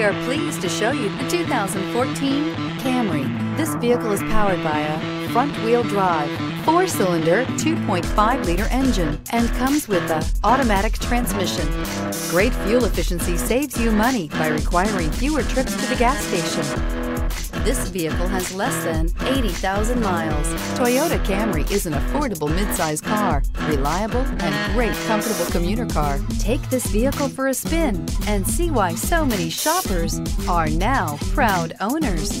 We are pleased to show you the 2014 Camry. This vehicle is powered by a front-wheel drive, four-cylinder, 2.5-liter engine, and comes with an automatic transmission. Great fuel efficiency saves you money by requiring fewer trips to the gas station. This vehicle has less than 80,000 miles. Toyota Camry is an affordable midsize car, reliable and great comfortable commuter car. Take this vehicle for a spin and see why so many shoppers are now proud owners.